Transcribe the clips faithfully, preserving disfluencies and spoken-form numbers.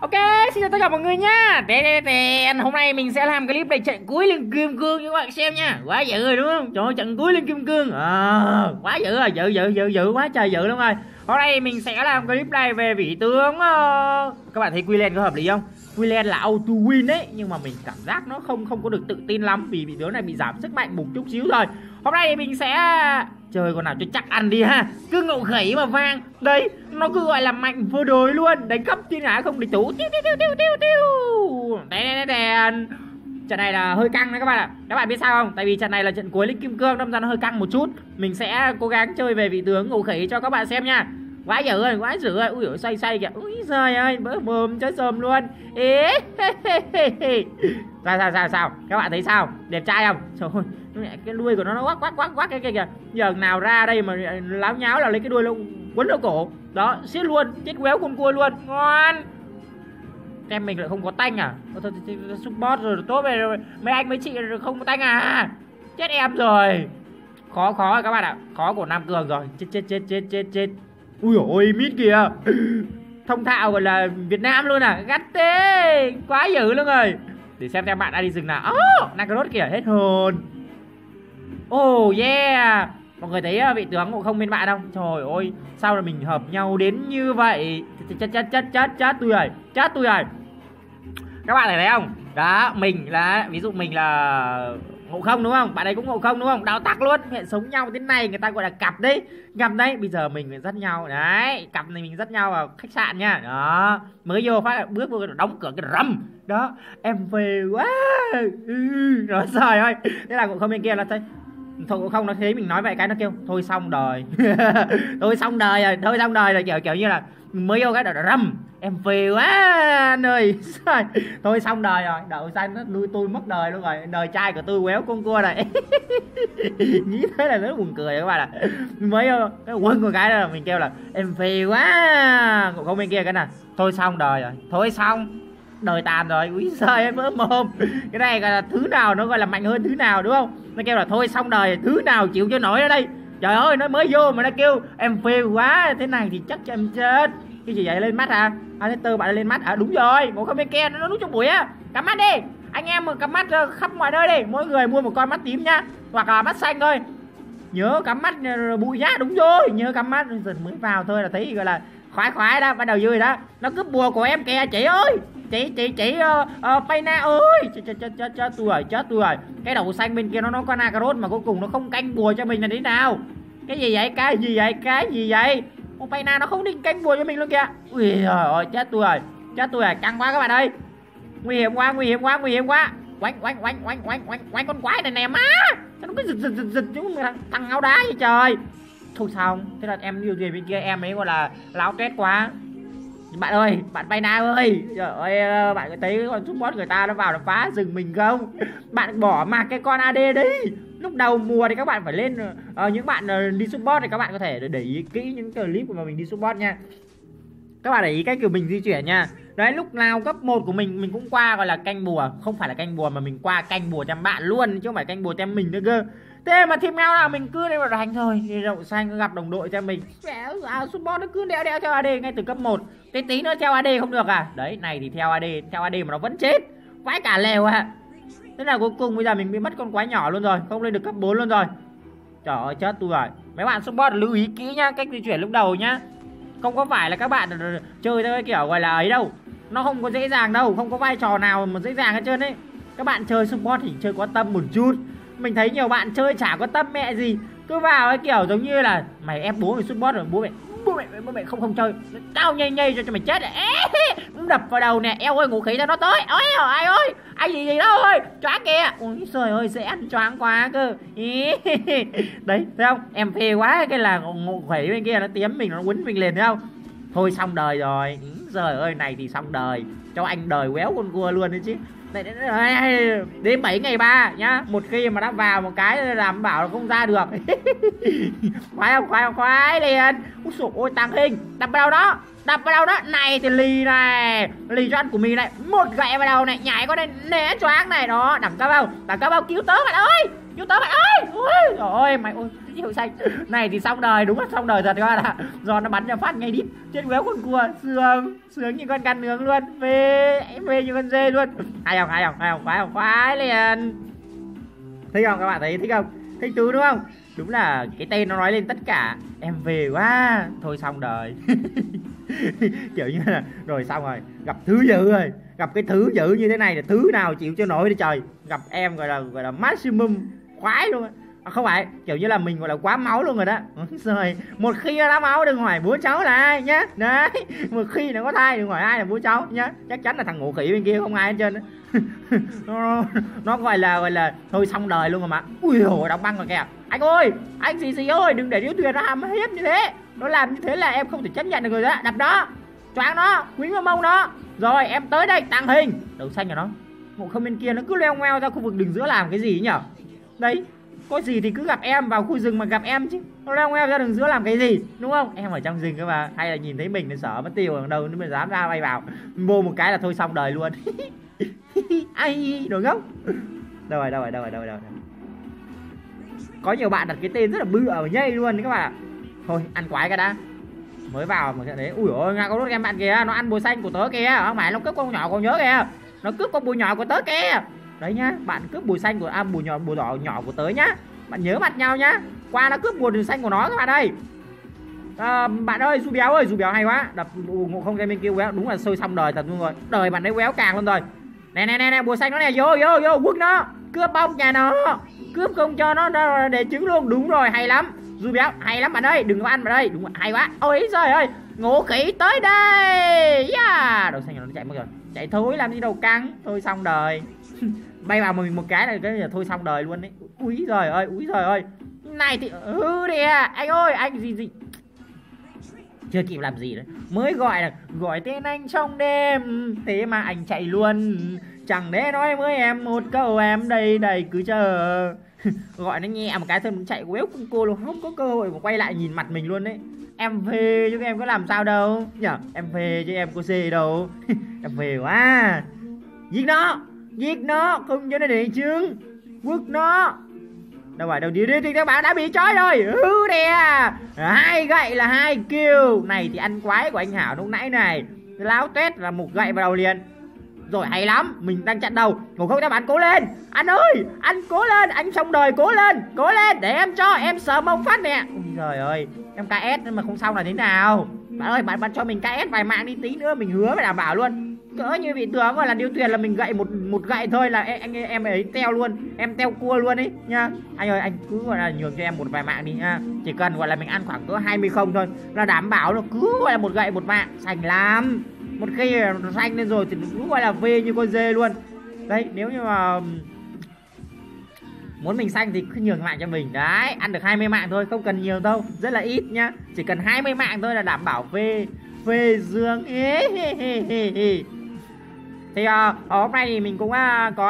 Ok, xin chào tất cả mọi người nha. Tê tê hôm nay mình sẽ làm clip này trận cuối Liên Kim Cương cho các bạn xem nha. Quá dữ rồi đúng không? Trời ơi, trận cuối Liên Kim Cương. À, quá dữ rồi, dữ dữ dữ dữ quá trời dữ luôn rồi. Hôm nay mình sẽ làm clip này về vị tướng uh... các bạn thấy Quillen có hợp lý không? Quillen là auto win đấy, nhưng mà mình cảm giác nó không không có được tự tin lắm vì vị tướng này bị giảm sức mạnh một chút xíu rồi. Hôm nay thì mình sẽ chơi con nào cho chắc ăn đi ha. Cứ ngậu gãy mà vang. Đây, nó cứ gọi là mạnh vô đối luôn. Đánh khắp trên ngã không địch thủ. Tiêu tiêu tiêu tiêu tiêu tiêu. Đây đây đây. Trận này là hơi căng đấy các bạn ạ. Các bạn biết sao không? Tại vì trận này là trận cuối Liên Kim Cương, đâm ra nó hơi căng một chút. Mình sẽ cố gắng chơi về vị tướng ngậu gãy cho các bạn xem nha. Quá dữ rồi, quá dữ rồi. Ui giời, xoay xoay kìa. Úi giời ơi, bỡ mồm chơi sồm luôn. Ê. Sao sao sao sao? Các bạn thấy sao? Đẹp trai không? Trời ơi. Cái đuôi của nó nó quắc quắc quắc quắc cái kia kìa. Giờ nào ra đây mà láo nháo là lấy cái đuôi nó quấn vào cổ. Đó, xiết luôn, chết quéo con cua luôn. Ngon. Em mình lại không có tanh à? Thôi support rồi, tốt rồi. Mấy anh mấy chị không có tanh à? Chết em rồi. Khó khó rồi các bạn ạ. Khó của Nam Cường rồi. Chết chết chết chết chết chết. Ui ôi mít kìa. Thông thạo gọi là Việt Nam luôn à. Gắt thế. Quá dữ luôn rồi. Để xem xem bạn đã đi rừng nào. Oh, Nacarot kìa, hết hồn. Oh yeah. Mọi người thấy vị tướng cũng không bên bạn không? Trời ơi, sao là mình hợp nhau đến như vậy. Chết chết chết chết chết tôi rồi. Chết tôi rồi. Các bạn thấy không? Đó, mình là ví dụ mình là Ngộ Không đúng không? Bạn ấy cũng Ngộ Không đúng không? Đào tặc luôn, hệ sống nhau thế này người ta gọi là cặp đấy. Cặp đấy, bây giờ mình phải dắt nhau. Đấy, cặp này mình dắt nhau vào khách sạn nha. Đó, mới vô phát bước vô đóng cửa cái rầm. Đó, em về quá. Ừ, nói trời ơi. Thế là Ngộ Không bên kia là thôi. Thôi Ngộ Không nó thấy mình nói vậy cái nó kêu thôi xong đời. Thôi xong đời rồi, thôi xong đời rồi kiểu kiểu như là mới vô cái đợt rầm. Em về quá nơi. Thôi xong đời rồi. Đậu xanh nó nuôi tôi mất đời luôn rồi. Đời trai của tôi quéo con cua này. Nghĩ thế là nó buồn cười các bạn ạ. Mới cái quên con cái đó là mình kêu là em về quá. Còn không bên kia cái này thôi xong đời rồi. Thôi xong đời tàn rồi. Úi giời em vỡ mồm. Cái này gọi là thứ nào nó gọi là mạnh hơn thứ nào đúng không? Nó kêu là thôi xong đời. Thứ nào chịu cho nổi ở đây. Trời ơi nó mới vô mà nó kêu em phê quá. Thế này thì chắc cho em chết. Cái gì vậy lên mắt à? À thế tư bạn đã lên mắt à? Đúng rồi, Ngộ Không bên kia nó núp trong bụi á. Cắm mắt đi anh em, cắm mắt khắp mọi nơi đi. Mỗi người mua một con mắt tím nha, hoặc là mắt xanh thôi. Nhớ cắm mắt bụi nhá. Đúng rồi, nhớ cắm mắt. Giờ mới vào thôi là thấy gọi là khoái khoái đó, bắt đầu vui đó. Nó cướp bùa của em kìa. Chị ơi, chị chị chị uh, uh, Payna ơi. Chết chết chết chết chết tôi rồi, chết tôi rồi. Cái đầu xanh bên kia nó nó có Nacarot mà cuối cùng nó không canh bùa cho mình là thế nào? Cái gì vậy? Cái gì vậy? Cái gì vậy? Ô Payna nó không định canh bùa cho mình luôn kìa. Ui trời ơi, chết tôi rồi, chết tôi rồi. Căng quá các bạn ơi. Nguy hiểm quá, nguy hiểm quá, nguy hiểm quá. Oanh oanh oanh oanh oanh oanh oanh con quái này nè má. Sao nó cứ giật giật giật giật chúng thằng ngáo đá vậy trời. Thôi xong, thế là em điều gì bên kia em ấy gọi là láo tét quá. Bạn ơi, bạn Payna ơi. Trời ơi, bạn có thấy con support người ta nó vào nó phá rừng mình không? Bạn bỏ mặc cái con a đê đi. Lúc đầu mùa thì các bạn phải lên uh, những bạn uh, đi support thì các bạn có thể để ý kỹ những clip mà mình đi support nha. Các bạn để ý cách kiểu mình di chuyển nha. Đấy, lúc nào cấp một của mình mình cũng qua gọi là canh bùa. Không phải là canh bùa mà mình qua canh bùa tem bạn luôn chứ không phải canh bùa tem mình nữa cơ. Thế mà team nào là mình cứ đi vào đánh thôi. Thì đậu xanh gặp đồng đội cho mình. À, support nó cứ đeo đeo theo a đê ngay từ cấp một. Thế tí nữa theo a đê không được à? Đấy, này thì theo a đê, theo a đê mà nó vẫn chết. Vãi cả lèo à. Thế là cuối cùng bây giờ mình bị mất con quái nhỏ luôn rồi. Không lên được cấp bốn luôn rồi. Trời ơi, chết tôi rồi. Mấy bạn support lưu ý kỹ nhá, cách di chuyển lúc đầu nhá. Không có phải là các bạn chơi theo cái kiểu gọi là ấy đâu. Nó không có dễ dàng đâu, không có vai trò nào mà dễ dàng hết trơn ấy. Các bạn chơi support thì chơi có tâm một chút. Mình thấy nhiều bạn chơi chả có tâm mẹ gì. Cứ vào cái kiểu giống như là mày ép bố mày support rồi bố mày bố mẹ bố mẹ không không chơi. Tao nhây nhây cho cho mày chết. Ê, đập vào đầu nè. Eo ơi ngủ khí ra nó tới. Ôi ai ơi, ai gì gì đâu ơi. Choáng kìa. Ôi trời ơi dễ ăn choáng quá cơ. Đấy, thấy không? Em phê quá cái là ngủ khí bên kia nó tiếm mình nó quấn mình liền thấy không? Thôi xong đời rồi. Trời ơi này thì xong đời. Cho anh đời quéo con cua luôn đấy chứ. Đến bảy ngày ba nhá. Một khi mà đã vào một cái làm bảo là không ra được. Khoái không, khoái không, khoái liền. Úi dồi ôi tăng hình. Đập vào đâu đó, đập vào đâu đó. Này thì lì này. Lì cho ăn của mình này. Một gậy vào đầu này. Nhảy con này né choáng này. Đó, đẳng cấp không? Đẳng cấp không? Cứu tớ bạn ơi. Chúng ta mày ơi. Ôi trời ơi mày ôi chịu xanh. Này thì xong đời, đúng là xong đời thật các bạn ạ. Giòn nó bắn ra phát ngay đít. Trên quéo con cua, sướng, sướng như con canh nướng luôn. Về, về như con dê luôn. Hay không, hay không, hay không, khoái không, khoái liền. Thích không các bạn thấy thích không? Thích tứ đúng không? Đúng là cái tên nó nói lên tất cả. Em về quá, thôi xong đời. Kiểu như là rồi xong rồi, gặp thứ dữ rồi, gặp cái thứ dữ như thế này là thứ nào chịu cho nổi đi trời. Gặp em gọi là gọi là maximum khoái luôn. À, không phải, kiểu như là mình gọi là quá máu luôn rồi đó. Rồi, một khi đã máu đừng hỏi bố cháu là ai nhá. Đấy, một khi nó có thai đừng hỏi ai là bố cháu nhá. Chắc chắn là thằng ngủ khỉ bên kia không ai hết trơn. nó, nó gọi là gọi là thôi xong đời luôn rồi mà. Ui dồi, đóng băng rồi kìa. Anh ơi, anh gì gì ơi, đừng để đứa thuyền nó hàm hiếp như thế. Nó làm như thế là em không thể chấp nhận được rồi đó. Đập nó, choáng nó, quýnh vào mông nó. Rồi em tới đây tàng hình. Đầu xanh của nó. Ngộ Không bên kia nó cứ leo ngoeo ra khu vực đường giữa làm cái gì nhở? Đấy, có gì thì cứ gặp em vào khu rừng mà gặp em chứ. Nó leo ngoeo ra đường giữa làm cái gì, đúng không? Em ở trong rừng cơ mà. Hay là nhìn thấy mình nó sợ mất tiêu ở đâu nó mới dám ra bay vào. Vô một cái là thôi xong đời luôn. Ai đồ ngốc. Đâu rồi, đâu rồi, đâu rồi, đâu rồi. Có nhiều bạn đặt cái tên rất là bự ở nhây luôn đấy các bạn. Thôi ăn quái cái đã. Mới vào mà cái đấy. Ui ôi, Nga con đốt em bạn kìa, nó ăn bùi xanh của tớ kìa. Không phải, nó cướp con nhỏ con nhớ kìa. Nó cướp con bùi nhỏ của tớ kìa. Đấy nhá, bạn cướp bùi xanh của à, bùi nhỏ bùi đỏ nhỏ của tớ nhá. Bạn nhớ mặt nhau nhá. Qua nó cướp bùi xanh của nó các bạn ơi. À, bạn ơi, dù béo ơi, dù béo hay quá. Đập Ngộ Không ra bên kia béo, đúng là sôi xong đời thật luôn rồi. Đời bạn ấy béo càng luôn rồi. Nè nè nè nè, bùi xanh nó nè, vô vô vô quất nó. Cướp bông nhà nó. Cướp không cho nó để trứng luôn, đúng rồi, hay lắm. Dù béo hay lắm bạn ơi, đừng có ăn vào đây, đúng rồi, hay quá. Ôi trời ơi, Ngộ Khỉ tới đây. Yeah. Đầu xanh nó chạy mất rồi. Chạy thối làm gì đâu căng, thôi xong đời. Bay vào mình một cái là cái là thôi xong đời luôn đấy. Úi giời ơi, úi giời ơi. Này thì hư đi à. Anh ơi, anh gì gì. Chưa kịp làm gì đấy. Mới gọi là gọi tên anh trong đêm, thế mà anh chạy luôn. Chẳng để nói với em một câu em đây đây cứ chờ. Gọi nó nhẹ một cái thôi muốn chạy quéo cung cô luôn, không có cơ hội mà quay lại nhìn mặt mình luôn đấy. Em về chứ em có làm sao đâu nhở, em về chứ em có gì đâu. Em về quá. Giết nó, giết nó, không cho nó để chứng. Quất nó. Đâu rồi, đâu đi đi thì các bạn đã bị trói rồi. Hư đè. Hai gậy là hai kill. Này thì ăn quái của anh Hảo lúc nãy này. Láo tét là một gậy vào đầu liền. Rồi hay lắm, mình đang chặn đầu. Ngộ Không các bạn cố lên. Anh ơi, anh cố lên, anh xong đời cố lên. Cố lên, để em cho, em sờ mông phát nè. Ôi trời ơi, em ca ét mà không xong là thế nào. Bạn ơi, bạn bạn cho mình ca ét vài mạng đi, tí nữa mình hứa phải đảm bảo luôn. Cỡ như vị tướng là điêu thuyền là mình gậy một một gậy thôi là em em, em ấy teo luôn. Em teo cua luôn ấy nha. Anh ơi, anh cứ gọi là nhường cho em một vài mạng đi nha. Chỉ cần gọi là mình ăn khoảng cỡ hai mươi không thôi là đảm bảo nó cứ gọi là một gậy một mạng, sành lắm. Một khi nó xanh lên rồi thì cũng gọi là về như con dê luôn. Đấy, nếu như mà muốn mình xanh thì cứ nhường mạng cho mình. Đấy, ăn được hai mươi mạng thôi, không cần nhiều đâu, rất là ít nhá. Chỉ cần hai mươi mạng thôi là đảm bảo về về dương. Thì uh, hôm nay thì mình cũng uh, có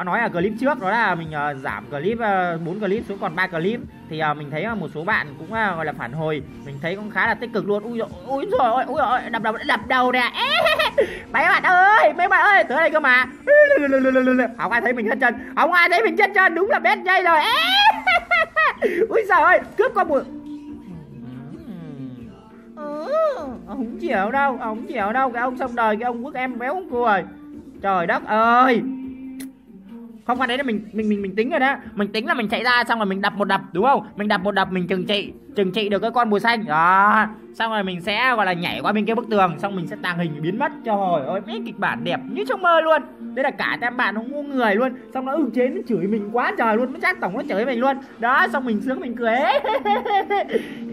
uh, nói ở clip trước đó là mình uh, giảm clip uh, bốn clip xuống còn ba clip. Thì uh, mình thấy uh, một số bạn cũng uh, gọi là phản hồi. Mình thấy cũng khá là tích cực luôn. Ui dồi, ui dồi ôi, ui dồi, đập đầu, đập đầu nè. Mấy bạn ơi, mấy bạn ơi, tới đây cơ mà. Không ai thấy mình hết trơn, không ai thấy mình chết trơn, đúng là bét dây rồi. Ui giời ơi, cướp con bụi. Không chịu đâu, không chịu đâu. Cái ông xong đời, cái ông quốc em béo ông cua rồi. Trời đất ơi. Không phải đấy là mình mình mình mình tính rồi đó. Mình tính là mình chạy ra xong rồi mình đập một đập, đúng không? Mình đập một đập mình trừng trị, trừng trị được cái con bùi xanh. Đó. Xong rồi mình sẽ gọi là nhảy qua bên kia bức tường, xong mình sẽ tàng hình biến mất. Trời ơi, mấy kịch bản đẹp như trong mơ luôn. Đây là cả tam bạn nó ngu người luôn. Xong nó ưu chế nó chửi mình quá trời luôn, nó chắc tổng nó chửi mình luôn. Đó, xong mình sướng mình cười.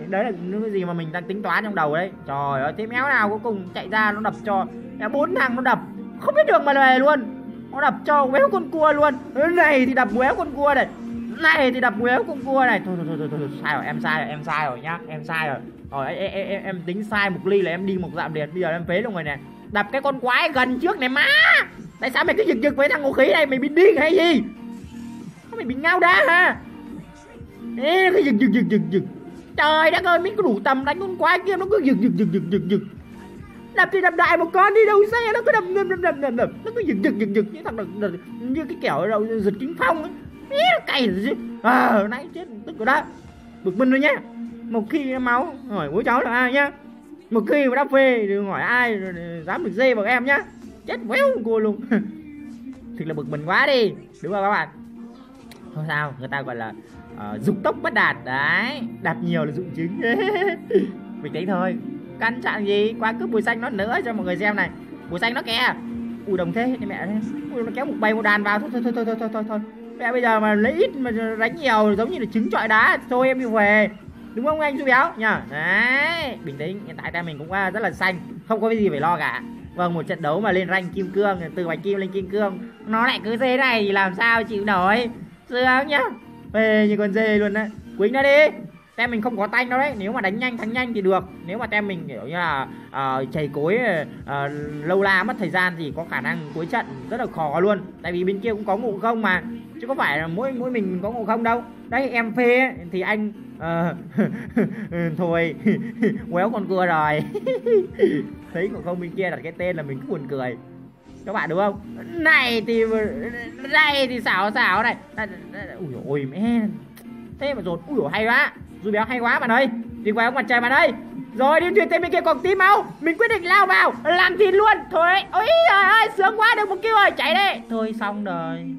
Đấy là cái gì mà mình đang tính toán trong đầu đấy. Trời ơi, thế méo nào cuối cùng chạy ra nó đập cho bốn thằng, nó đập không biết đường mà về luôn. Nó đập cho quéo con cua luôn. Này thì đập quéo con cua này. Này thì đập quéo con cua này. Thôi thôi thôi, thôi, thôi, thôi. Sai rồi, em sai rồi, em sai rồi nhá. Em sai rồi. Rồi em, em, em tính sai một ly là em đi một dạm liền. Bây giờ em phế luôn rồi nè. Đập cái con quái gần trước này má. Tại sao mày cứ giật giật với thằng Ngộ Khí này, mày bị điên hay gì? Mày bị ngao đá hả? Ê, cái giật giật giật giật giật. Trời đất ơi, mình có đủ tầm đánh con quái kia nó cứ giật giật giật giật giật giật. Đập thì đập đại một con đi, đâu xe nó cứ đập đập đập đập đập. Nó cứ giật giật giật giật như thằng đập, đập, như cái kiểu đầu giật kính phong ấy. cày rồi chứ. Ờ, nãy chết tức rồi đó. Bực mình rồi nhá. Một khi máu hỏi bố cháu là ai nhá. Một khi mà đã phê đừng hỏi ai rồi dám được dây vào em nhá. Chết véo cô luôn. Thực là bực mình quá đi, đúng không các bạn? Không sao, người ta gọi là uh, dục tốc bất đạt đấy, đạt nhiều là dụng chứng. Mình tính thôi, căn trạng gì quá cướp bùi xanh nó nữa cho mọi người xem này. Bùi xanh nó kìa, ui đồng thế mẹ, ui, nó kéo một bầy một đàn vào. Thôi thôi thôi thôi thôi thôi, thôi, thôi. Mẹ bây giờ mà lấy ít mà đánh nhiều giống như là trứng trọi đá. Thôi em đi về, đúng không anh chú béo nhá? Đấy, bình tĩnh, hiện tại ta mình cũng rất là xanh, không có cái gì phải lo cả. Vâng, một trận đấu mà lên rank kim cương, từ bạch kim lên kim cương, nó lại cứ dê này thì làm sao chịu nổi. Sướng nhá, về như con dê luôn đấy. Quýnh nó đi. Tem mình không có tanh đâu đấy, nếu mà đánh nhanh thắng nhanh thì được. Nếu mà tem mình kiểu như là uh, chày cối uh, lâu la mất thời gian thì có khả năng cuối trận rất là khó luôn. Tại vì bên kia cũng có ngộ không mà, chứ có phải là mỗi mỗi mình, mình có ngộ không đâu. Đấy em phê ấy, thì anh uh, thôi quéo con cua rồi. Thấy ngộ không bên kia đặt cái tên là mình cứ buồn cười. Các bạn đúng không? Này thì này thì xảo xảo này. Ui ôi mẹ. Thế mà dồn. Ui hay quá. Dù béo hay quá bạn ơi. Đi qua ông mặt trời bạn ơi. Rồi đi thuyền tên bên kia còn tí máu. Mình quyết định lao vào làm thịt luôn. Thôi ôi trời ơi sướng quá, được một kill rồi, chạy đi. Thôi xong rồi.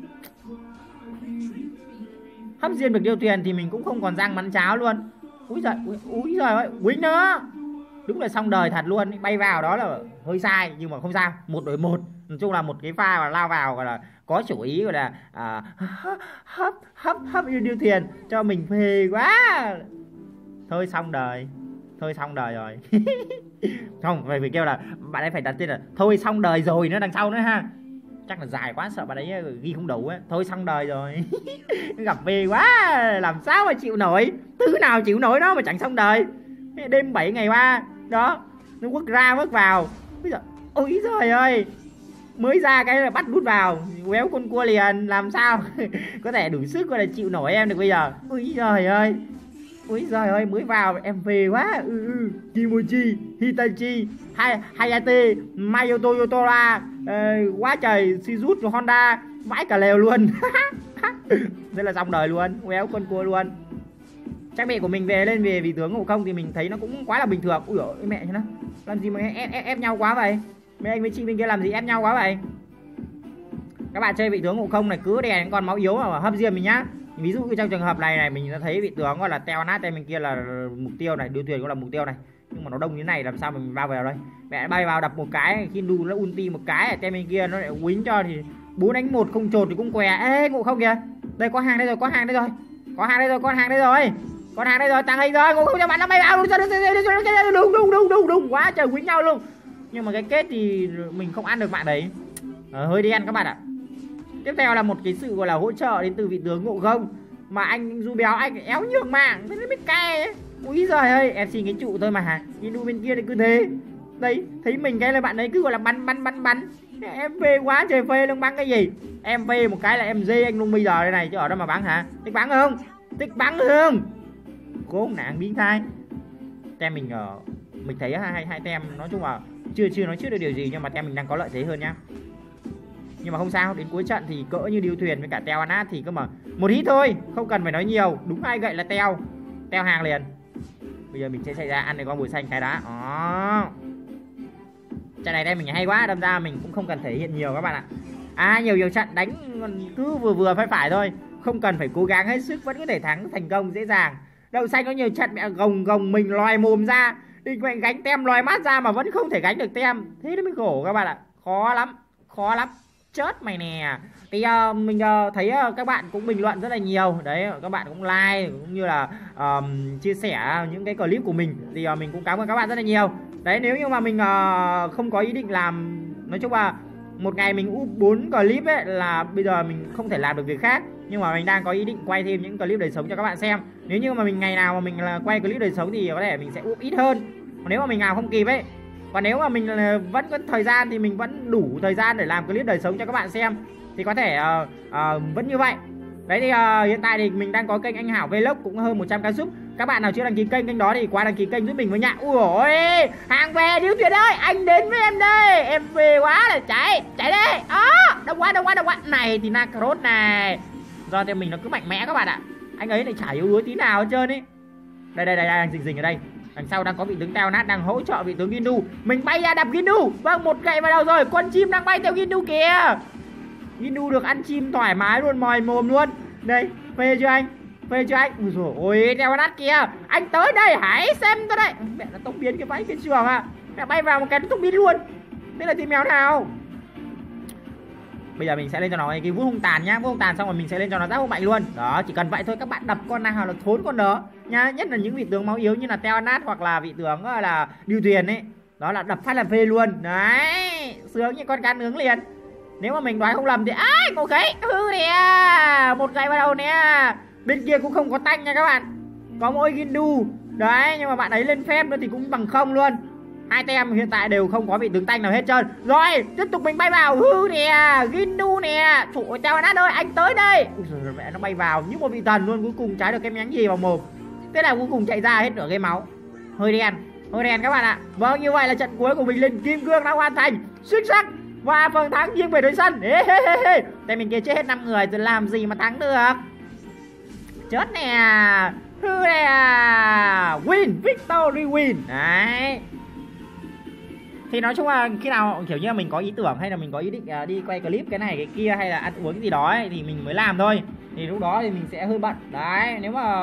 Hấp riêng được điêu thuyền thì mình cũng không còn răng mắn cháo luôn. Úi giời ui, úi giời ơi. Quýnh nữa. Đúng là xong đời thật luôn. Bay vào đó là hơi sai nhưng mà không sao. Một đổi một. Nói chung là một cái pha mà lao vào gọi là có chủ ý gọi là à, hấp hấp hấp điêu thuyền cho mình phê quá. Thôi xong đời. Thôi xong đời rồi. Không, phải, phải kêu là bạn ấy phải đặt tên là thôi xong đời rồi nữa đằng sau nữa ha. Chắc là dài quá sợ bạn ấy ghi không đủ ấy. Thôi xong đời rồi. Gặp phê quá, làm sao mà chịu nổi. Thứ nào chịu nổi đó mà chẳng xong đời. Đêm bảy ngày qua đó, nó quất ra quất vào. Ôi trời ơi, mới ra cái là bắt đút vào, quéo con cua liền, làm sao có thể đủ sức gọi là chịu nổi em được bây giờ. Úi giời ơi, úi giời ơi, mới vào em về quá. Ừ, ừ. Kimochi, Hitachi, Hay Hayate, Mayoto Yotora, uh, quá trời, Shizuki, Honda, vãi cả lều luôn. Rất là xong đời luôn, quéo con cua luôn. Chắc mẹ của mình về lên về vì tướng Ngộ Không thì mình thấy nó cũng quá là bình thường. Ui giời mẹ nó làm gì mà ép, ép, ép nhau quá vậy. Mấy anh với chị bên kia làm gì ép nhau quá vậy? Các bạn chơi vị tướng Ngộ Không này cứ đè còn máu yếu mà hấp riêng mình nhá. Ví dụ như trong trường hợp này này mình đã thấy vị tướng gọi là teo nát tay bên kia là mục tiêu này, điêu thuyền cũng là mục tiêu này. Nhưng mà nó đông như này làm sao mà mình bao vào đây? Mẹ bay vào đập một cái, khi đu nó ulti một cái tay bên kia nó lại quýnh cho thì bốn đánh một không trột thì cũng què. Ê Ngộ Không kìa. Đây có hàng đây rồi, có hàng đây rồi. Có hàng đây rồi, có hàng đây rồi. Con hàng đây rồi, tàng hình rồi, Ngộ Không cho bạn nó bay vào. Đúng đúng đúng đúng đúng quá trời quýnh nhau luôn. Nhưng mà cái kết thì mình không ăn được bạn đấy. Ờ, hơi đen các bạn ạ. Tiếp theo là một cái sự gọi là hỗ trợ đến từ vị tướng Ngộ Không. Mà anh Du Béo anh éo nhược mạng. Nó biết cay ấy. Úi giời ơi, em xin cái trụ thôi mà. Nhìn đu bên kia thì cứ thế. Đấy, thấy mình cái là bạn ấy cứ gọi là bắn bắn bắn bắn. Em phê quá trời phê luôn, bắn cái gì. Em phê một cái là em dê anh luôn bây giờ đây này. Chứ ở đâu mà bắn hả? Thích bắn không? Thích bắn không? Cố nạn biến thai. Tem mình uh, mình thấy hai hai tem nói chung là chưa chưa nói trước được điều gì nhưng mà tem mình đang có lợi thế hơn nhá. Nhưng mà không sao, đến cuối trận thì cỡ như điêu thuyền với cả teo anat thì cơ mà một hít thôi, không cần phải nói nhiều, đúng ai gậy là teo, teo hàng liền. Bây giờ mình sẽ xảy ra ăn được con bùi xanh cái đá. Đó. Trận này đây mình hay quá, đâm ra mình cũng không cần thể hiện nhiều các bạn ạ. À nhiều nhiều trận đánh cứ vừa vừa phải phải thôi, không cần phải cố gắng hết sức vẫn có thể thắng thành công dễ dàng. Đậu xanh có nhiều trận mẹ gồng gồng mình lòi mồm ra. Định mệnh gánh tem lòi mắt ra mà vẫn không thể gánh được tem. Thế nó mới khổ các bạn ạ. Khó lắm, khó lắm. Chết mày nè. Thì uh, mình uh, thấy uh, các bạn cũng bình luận rất là nhiều. Đấy, các bạn cũng like cũng như là um, chia sẻ những cái clip của mình. Thì uh, mình cũng cảm ơn các bạn rất là nhiều. Đấy, nếu như mà mình uh, không có ý định làm. Nói chung là một ngày mình up bốn clip ấy, là bây giờ mình không thể làm được việc khác. Nhưng mà mình đang có ý định quay thêm những clip đời sống cho các bạn xem. Nếu như mà mình ngày nào mà mình là quay clip đời sống thì có thể mình sẽ up ít hơn. Còn nếu mà mình nào không kịp ấy, còn nếu mà mình vẫn có thời gian thì mình vẫn đủ thời gian để làm clip đời sống cho các bạn xem thì có thể uh, uh, vẫn như vậy. Đấy thì uh, hiện tại thì mình đang có kênh Anhhao Vlog cũng hơn một trăm k sub. Các bạn nào chưa đăng ký kênh kênh đó thì qua đăng ký kênh giúp mình với nhá. Ui ôi, hàng về điêu thuyền ơi, anh đến với em đây. Em về quá là chạy, chạy đi. Đó, đông quá, đông quá, đông quá. Này thì na cà rốt này. do thì mình nó cứ mạnh mẽ các bạn ạ. Anh ấy này chả yếu đuối tí nào hết trơn ấy. Đây đây đây đây, đang rình rình ở đây. Đằng sau đang có vị tướng Tao Nát đang hỗ trợ vị tướng Gindu. Mình bay ra đập Gindu. Vâng, một gậy vào đầu rồi. Con chim đang bay theo Gindu kìa. Gindu được ăn chim thoải mái luôn, mòi mồm luôn. Đây, phê cho anh. Phê cho anh. Ui dồi ôi, Tao Nát kìa. Anh tới đây, hãy xem tôi đây. Mẹ nó tốc biến cái váy trên trường à. Mẹ bay vào một cái nó tốc biến luôn. Đây là team mèo nào. Bây giờ mình sẽ lên cho nó cái vũ hung tàn nhá. Vũ hung tàn xong rồi mình sẽ lên cho nó giáp hung mạnh luôn. Đó, chỉ cần vậy thôi, các bạn đập con nào là thốn con đó nhá. Nhất là những vị tướng máu yếu như là Teo Nát hoặc là vị tướng là Điêu Thuyền ấy. Đó là đập phát là phê luôn. Đấy, sướng như con cá nướng liền. Nếu mà mình đoán không lầm thì ai một cái hư nè. Một cái vào đầu nè. Bên kia cũng không có tanh nha các bạn. Có mỗi Gindu. Đấy, nhưng mà bạn ấy lên phép nữa thì cũng bằng không luôn. Hai tem hiện tại đều không có vị tướng tanh nào hết trơn. Rồi, tiếp tục mình bay vào. Hư nè, Gindu nè. Trời ơi, Teo Nát ơi, anh tới đây. Ui giời, mẹ nó bay vào như một vị thần luôn. Cuối cùng trái được cái miếng gì vào mồm. Thế là cuối cùng chạy ra hết nửa cái máu. Hơi đen, hơi đen các bạn ạ. Vâng, như vậy là trận cuối của mình lên Kim Cương đã hoàn thành xuất sắc. Và phần thắng nghiêng về đội sân. Tại mình kia chết hết năm người rồi làm gì mà thắng được. Chết nè. Hư nè. Win, victory win. Đấy. Thì nói chung là khi nào kiểu như là mình có ý tưởng hay là mình có ý định đi quay clip cái này cái kia hay là ăn uống cái gì đó ấy, thì mình mới làm thôi. Thì lúc đó thì mình sẽ hơi bận. Đấy, nếu mà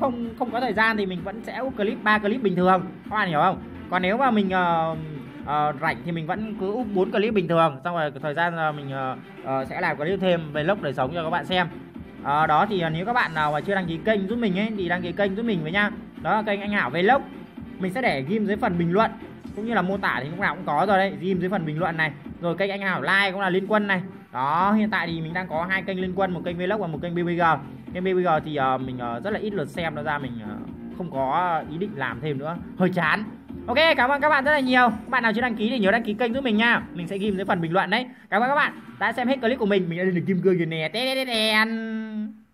không không có thời gian thì mình vẫn sẽ up clip ba clip bình thường. Các bạn hiểu không? Còn nếu mà mình uh, uh, rảnh thì mình vẫn cứ up bốn clip bình thường. Xong rồi thời gian mình uh, uh, sẽ làm clip thêm về vlog đời sống cho các bạn xem. uh, Đó thì nếu các bạn nào mà chưa đăng ký kênh giúp mình ấy, thì đăng ký kênh giúp mình với nha. Đó là kênh Anh Hảo Vlog. Mình sẽ để ghim dưới phần bình luận cũng như là mô tả thì lúc nào cũng có rồi đấy, ghim dưới phần bình luận này. Rồi kênh Anh Hảo Live cũng là Liên Quân này. Đó, hiện tại thì mình đang có hai kênh Liên Quân, một kênh Vlog và một kênh bê bê giê. Kênh bê bê giê thì uh, mình uh, rất là ít lượt xem, nó ra mình uh, không có ý định làm thêm nữa, hơi chán. Ok, cảm ơn các bạn rất là nhiều. Các bạn nào chưa đăng ký thì nhớ đăng ký kênh giúp mình nha. Mình sẽ ghim dưới phần bình luận đấy. Cảm ơn các bạn đã xem hết clip của mình. Mình đã lên được Kim Cương rồi nè. Tê đen.